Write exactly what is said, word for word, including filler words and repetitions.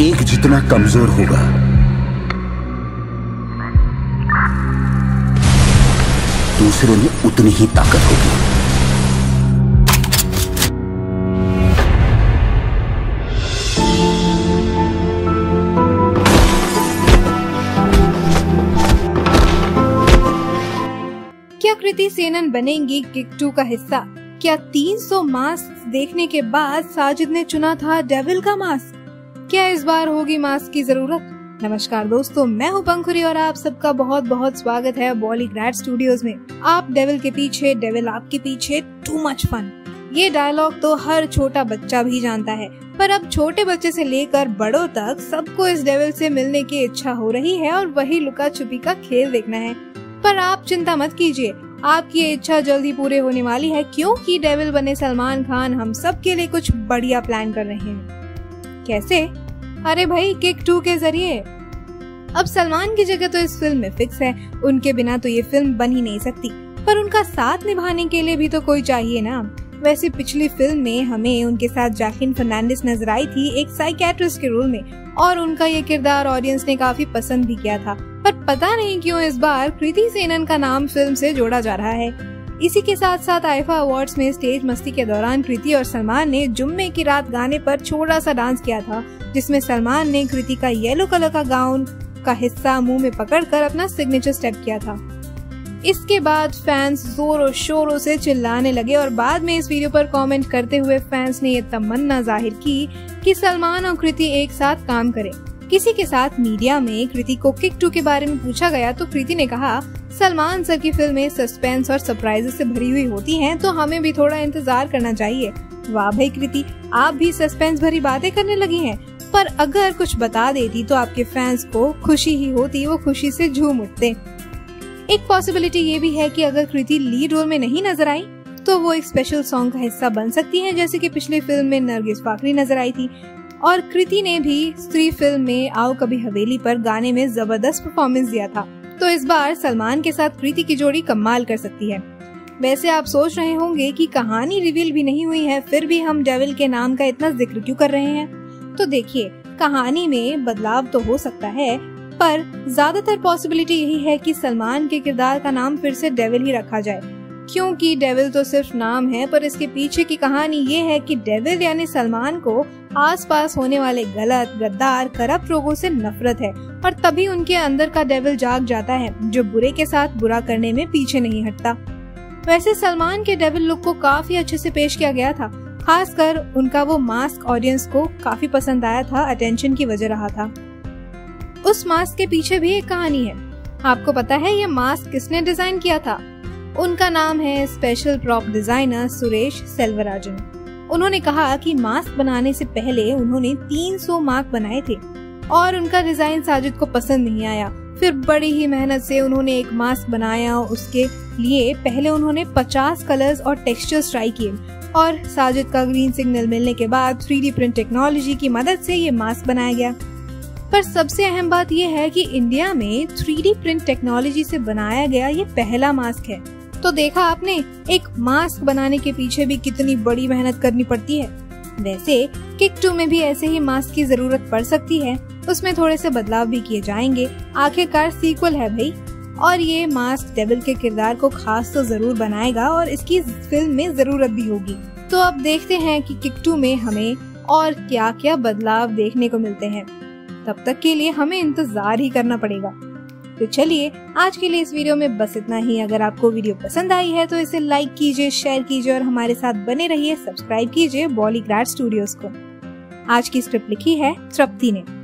एक जितना कमजोर होगा दूसरे में उतनी ही ताकत होगी। क्या कृति सेनन बनेंगी किक टू का हिस्सा? क्या तीन सौ मास्क देखने के बाद साजिद ने चुना था डेविल का मास्क? क्या इस बार होगी मास्क की जरूरत? नमस्कार दोस्तों, मैं हूं पंखुरी और आप सबका बहुत बहुत स्वागत है बॉलीग्राम स्टूडियोज में। आप डेविल के पीछे, डेविल आपके पीछे, टू मच फन। ये डायलॉग तो हर छोटा बच्चा भी जानता है, पर अब छोटे बच्चे से लेकर बड़ों तक सबको इस डेविल से मिलने की इच्छा हो रही है और वही लुका छुपी का खेल देखना है। पर आप चिंता मत कीजिए, आपकी ये इच्छा जल्द ही पूरे होने वाली है, क्योंकि डेविल बने सलमान खान हम सब के लिए कुछ बढ़िया प्लान कर रहे हैं। कैसे? अरे भाई, किक टू के जरिए। अब सलमान की जगह तो इस फिल्म में फिक्स है, उनके बिना तो ये फिल्म बन ही नहीं सकती, पर उनका साथ निभाने के लिए भी तो कोई चाहिए ना। वैसे पिछली फिल्म में हमें उनके साथ जैकलिन फर्नांडिस नजर आई थी एक साइकियाट्रिस्ट के रोल में, और उनका ये किरदार ऑडियंस ने काफी पसंद भी किया था। पर पता नहीं क्यों इस बार कृति सेनन का नाम फिल्म से जोड़ा जा रहा है। इसी के साथ साथ आईफा अवार्ड्स में स्टेज मस्ती के दौरान कृति और सलमान ने जुम्मे की रात गाने पर छोटा सा डांस किया था, जिसमें सलमान ने कृति का येलो कलर का गाउन का हिस्सा मुंह में पकड़कर अपना सिग्नेचर स्टेप किया था। इसके बाद फैंस जोरों शोरों से चिल्लाने लगे और बाद में इस वीडियो पर कमेंट करते हुए फैंस ने ये तमन्ना जाहिर की कि सलमान और कृति एक साथ काम करें। किसी के साथ मीडिया में कृति को किक टू के बारे में पूछा गया तो कृति ने कहा, सलमान सर की फिल्में सस्पेंस और सरप्राइजेस से भरी हुई होती हैं, तो हमें भी थोड़ा इंतजार करना चाहिए। वाह भाई कृति, आप भी सस्पेंस भरी बातें करने लगी हैं, पर अगर कुछ बता देती तो आपके फैंस को खुशी ही होती, वो खुशी से झूम उठते। एक पॉसिबिलिटी ये भी है कि अगर कृति लीड रोल में नहीं नजर आई तो वो एक स्पेशल सॉन्ग का हिस्सा बन सकती है, जैसे कि पिछली फिल्म में नरगिस फाखरी नजर आई थी और कृति ने भी स्त्री फिल्म में आओ कभी हवेली पर गाने में जबरदस्त परफॉर्मेंस दिया था। तो इस बार सलमान के साथ कृति की जोड़ी कमाल कर सकती है। वैसे आप सोच रहे होंगे कि कहानी रिवील भी नहीं हुई है, फिर भी हम डेविल के नाम का इतना जिक्र क्यों कर रहे हैं? तो देखिए, कहानी में बदलाव तो हो सकता है, पर ज्यादातर पॉसिबिलिटी यही है कि सलमान के किरदार का नाम फिर से डेविल ही रखा जाए, क्योंकि डेविल तो सिर्फ नाम है, पर इसके पीछे की कहानी ये है कि डेविल यानी सलमान को आसपास होने वाले गलत, गद्दार, करप्ट लोगों से नफरत है और तभी उनके अंदर का डेविल जाग जाता है, जो बुरे के साथ बुरा करने में पीछे नहीं हटता। वैसे सलमान के डेविल लुक को काफी अच्छे से पेश किया गया था, खासकर उनका वो मास्क ऑडियंस को काफी पसंद आया था, अटेंशन की वजह रहा था। उस मास्क के पीछे भी एक कहानी है। आपको पता है ये मास्क किसने डिजाइन किया था? उनका नाम है special prop designer Suresh Selvarajan. उन्होंने कहा कि मास्क बनाने से पहले उन्होंने तीन सौ मास्क बनाए थे और उनका डिजाइन साजिद को पसंद नहीं आया। फिर बड़ी ही मेहनत से उन्होंने एक मास्क बनाया। उसके लिए पहले उन्होंने पचास कलर्स और टेक्सचर्स ट्राई किए और साजिद का ग्रीन सिग्नल मिलने के बाद थ्री डी प्रिंट टेक्नोलॉजी की मदद से ये मास्क बनाया गया। पर सबसे अहम बात यह है कि इंडिया में थ्री डी प्रिंट टेक्नोलॉजी से बनाया गया ये पहला मास्क है। तो देखा आपने, एक मास्क बनाने के पीछे भी कितनी बड़ी मेहनत करनी पड़ती है। वैसे किक टू में भी ऐसे ही मास्क की जरूरत पड़ सकती है, उसमें थोड़े से बदलाव भी किए जाएंगे, आखिरकार सीक्वल है भाई। और ये मास्क डेविल के किरदार को खास तो जरूर बनाएगा और इसकी फिल्म में जरूरत भी होगी। तो अब देखते हैं कि किक टू में हमें और क्या क्या बदलाव देखने को मिलते हैं। तब तक के लिए हमें इंतजार ही करना पड़ेगा। तो चलिए, आज के लिए इस वीडियो में बस इतना ही। अगर आपको वीडियो पसंद आई है तो इसे लाइक कीजिए, शेयर कीजिए और हमारे साथ बने रहिए। सब्सक्राइब कीजिए बॉलीग्राम स्टूडियोज को। आज की स्क्रिप्ट लिखी है तृप्ति ने।